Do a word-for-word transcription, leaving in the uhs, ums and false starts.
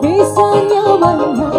Bisa nyaman.